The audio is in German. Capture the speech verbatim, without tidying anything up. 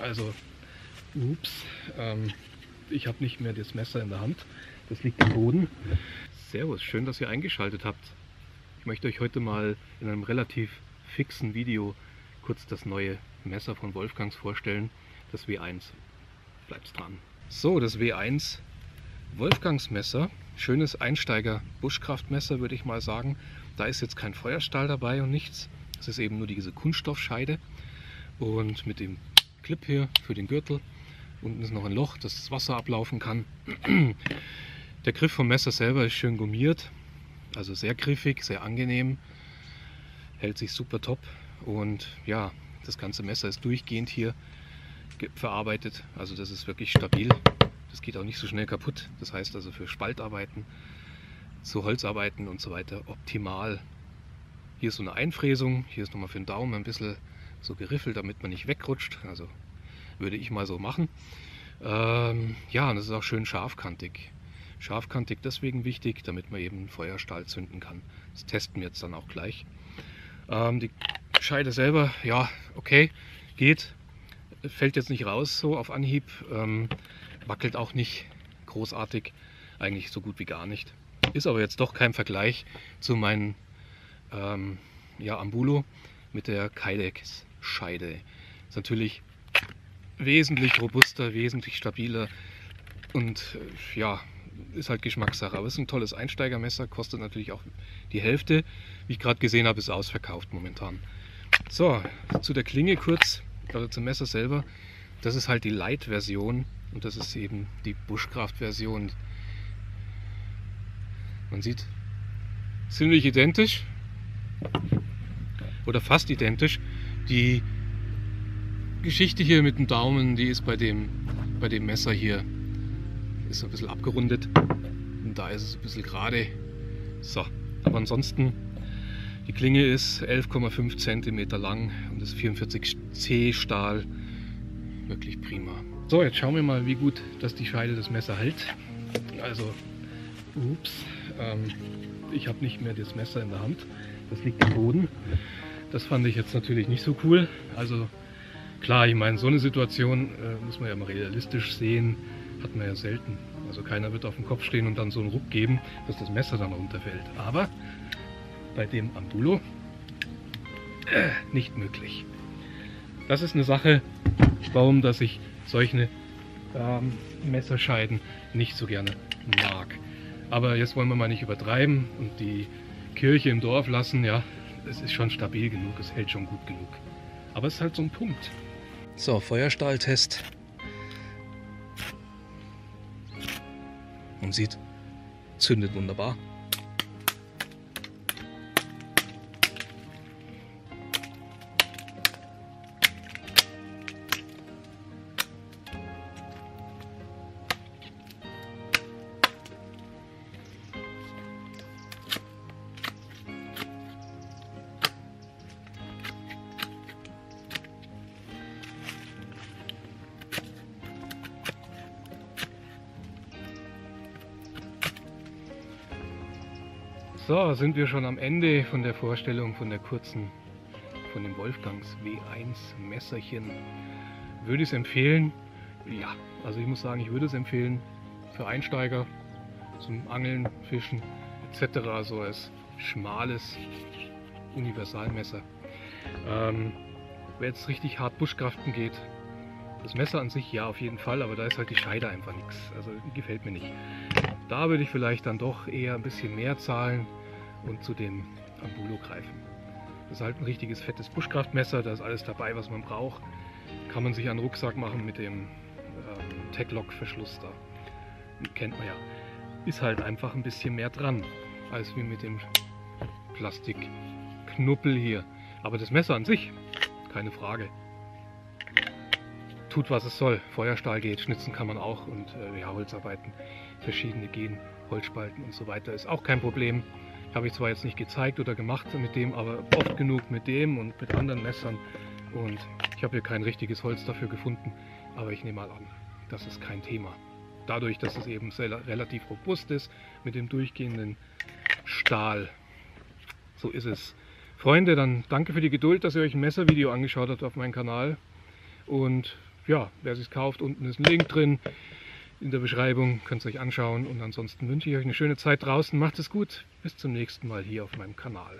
Also, ups, ähm, ich habe nicht mehr das Messer in der Hand, das liegt am Boden. Servus, schön, dass ihr eingeschaltet habt. Ich möchte euch heute mal in einem relativ fixen Video kurz das neue Messer von Wolfgangs vorstellen, das W eins. Bleibt's dran. So, das W eins Wolfgangs Messer, schönes Einsteiger-Buschkraftmesser, würde ich mal sagen. Da ist jetzt kein Feuerstahl dabei und nichts. Es ist eben nur diese Kunststoffscheide und mit dem Clip hier für den Gürtel. Unten ist noch ein Loch, dass das Wasser ablaufen kann. Der Griff vom Messer selber ist schön gummiert, also sehr griffig, sehr angenehm, hält sich super top. Und ja, das ganze Messer ist durchgehend hier verarbeitet, also das ist wirklich stabil. Das geht auch nicht so schnell kaputt, das heißt also für Spaltarbeiten, zu Holzarbeiten und so weiter optimal. Hier ist so eine Einfräsung, hier ist nochmal für den Daumen ein bisschen so geriffelt, damit man nicht wegrutscht, also würde ich mal so machen. Ähm, ja, und das ist auch schön scharfkantig. Scharfkantig deswegen wichtig, damit man eben Feuerstahl zünden kann. Das testen wir jetzt dann auch gleich. Ähm, die Scheide selber, ja, okay, geht. Fällt jetzt nicht raus so auf Anhieb, ähm, wackelt auch nicht großartig, eigentlich so gut wie gar nicht. Ist aber jetzt doch kein Vergleich zu meinem ähm, ja, Ambulo mit der Kydex Scheide. Ist natürlich wesentlich robuster, wesentlich stabiler und äh, ja, ist halt Geschmackssache. Aber es ist ein tolles Einsteigermesser, kostet natürlich auch die Hälfte. Wie ich gerade gesehen habe, ist ausverkauft momentan. So, zu der Klinge kurz. Also zum Messer selber, das ist halt die Light-Version und das ist eben die Buschkraft-Version. Man sieht, ziemlich identisch oder fast identisch. Die Geschichte hier mit dem Daumen, die ist bei dem, bei dem Messer hier, ist ein bisschen abgerundet und da ist es ein bisschen gerade. So, aber ansonsten... Die Klinge ist elf Komma fünf Zentimeter lang und ist vierundvierzig C Stahl, wirklich prima. So, jetzt schauen wir mal, wie gut dass die Scheide das Messer hält. Also, ups, ähm, ich habe nicht mehr das Messer in der Hand, das liegt am Boden. Das fand ich jetzt natürlich nicht so cool. Also klar, ich meine, so eine Situation äh, muss man ja mal realistisch sehen, hat man ja selten. Also keiner wird auf dem Kopf stehen und dann so einen Ruck geben, dass das Messer dann runterfällt. Aber bei dem Ambulo äh, nicht möglich. Das ist eine Sache, warum dass ich solche ähm, Messerscheiden nicht so gerne mag. Aber jetzt wollen wir mal nicht übertreiben und die Kirche im Dorf lassen. Ja, es ist schon stabil genug, es hält schon gut genug. Aber es ist halt so ein Punkt. So, Feuerstahltest. Man sieht, zündet wunderbar. So, sind wir schon am Ende von der Vorstellung von der kurzen, von dem Wolfgangs W eins Messerchen. Würde ich es empfehlen? Ja, also ich muss sagen, ich würde es empfehlen für Einsteiger zum Angeln, Fischen et cetera. So als schmales Universalmesser. Ähm, wer jetzt richtig hart Buschkraften geht, das Messer an sich ja auf jeden Fall, aber da ist halt die Scheide einfach nichts. Also gefällt mir nicht. Da würde ich vielleicht dann doch eher ein bisschen mehr zahlen und zu dem Ambulo greifen. Das ist halt ein richtiges fettes Buschkraftmesser, da ist alles dabei, was man braucht. Kann man sich an den Rucksack machen mit dem ähm, Tech-Lock-Verschluss da. Kennt man ja. Ist halt einfach ein bisschen mehr dran, als wie mit dem Plastikknuppel hier. Aber das Messer an sich, keine Frage. Tut, was es soll. Feuerstahl geht, schnitzen kann man auch und äh, ja, Holzarbeiten, verschiedene gehen, Holzspalten und so weiter ist auch kein Problem. Habe ich zwar jetzt nicht gezeigt oder gemacht mit dem, aber oft genug mit dem und mit anderen Messern und ich habe hier kein richtiges Holz dafür gefunden, aber ich nehme mal an, das ist kein Thema. Dadurch, dass es eben sehr, relativ robust ist mit dem durchgehenden Stahl. So ist es. Freunde, dann danke für die Geduld, dass ihr euch ein Messervideo angeschaut habt auf meinem Kanal und ja, wer sich es kauft, unten ist ein Link drin in der Beschreibung, könnt ihr euch anschauen. Und ansonsten wünsche ich euch eine schöne Zeit draußen, macht es gut, bis zum nächsten Mal hier auf meinem Kanal.